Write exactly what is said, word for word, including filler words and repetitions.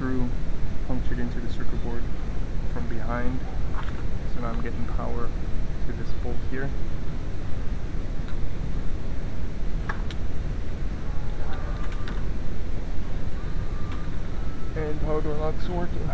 screw punctured into the circuit board from behind. So now I'm getting power to this bolt here. And power door lock's working.